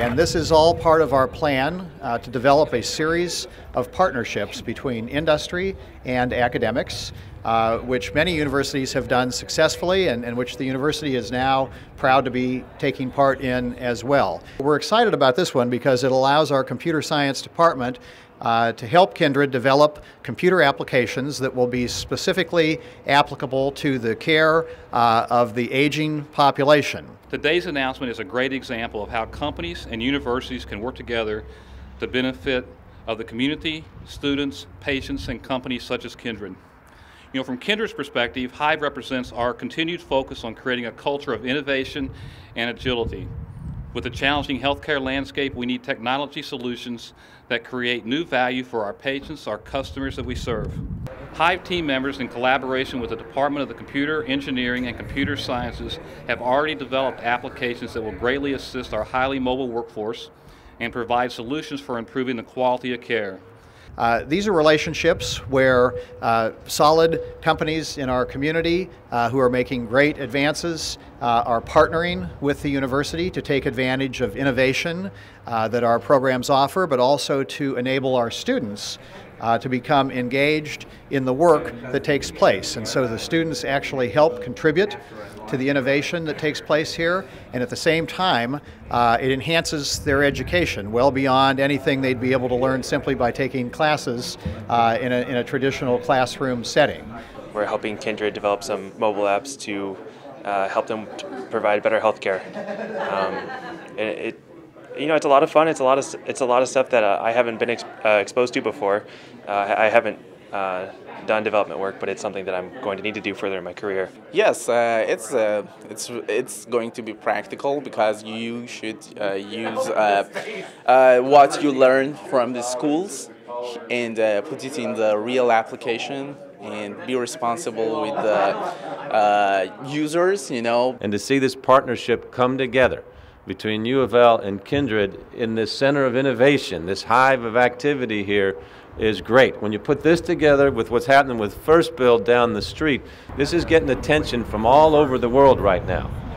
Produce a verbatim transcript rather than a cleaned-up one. And this is all part of our plan uh, to develop a series of partnerships between industry and academics, uh, which many universities have done successfully and, and which the university is now proud to be taking part in as well. We're excited about this one because it allows our computer science department Uh, to help Kindred develop computer applications that will be specifically applicable to the care uh, of the aging population. Today's announcement is a great example of how companies and universities can work together to benefit of the community, students, patients, and companies such as Kindred. You know, from Kindred's perspective, Hive represents our continued focus on creating a culture of innovation and agility. With the challenging healthcare landscape, we need technology solutions that create new value for our patients, our customers that we serve. Hive team members, in collaboration with the Department of the Computer Engineering and Computer Sciences, have already developed applications that will greatly assist our highly mobile workforce and provide solutions for improving the quality of care. Uh, these are relationships where uh, solid companies in our community uh, who are making great advances uh, are partnering with the university to take advantage of innovation uh, that our programs offer, but also to enable our students uh, to become engaged in the work that takes place. And so the students actually help contribute to the innovation that takes place here, and at the same time uh, it enhances their education well beyond anything they'd be able to learn simply by taking classes uh, in, a, in a traditional classroom setting. We're helping Kindred develop some mobile apps to uh, help them to provide better health care. Um, it, it, you know, it's a lot of fun. It's a lot of, it's a lot of stuff that uh, I haven't been ex uh, exposed to before. Uh, I haven't Uh, done development work, but it's something that I'm going to need to do further in my career. Yes, uh, it's uh, it's it's going to be practical because you should uh, use uh, uh, what you learn from the schools and uh, put it in the real application and be responsible with the uh, users, you know. And to see this partnership come together between U of L and Kindred in this center of innovation, this hive of activity here, is great. When you put this together with what's happening with First Build down the street, this is getting attention from all over the world right now.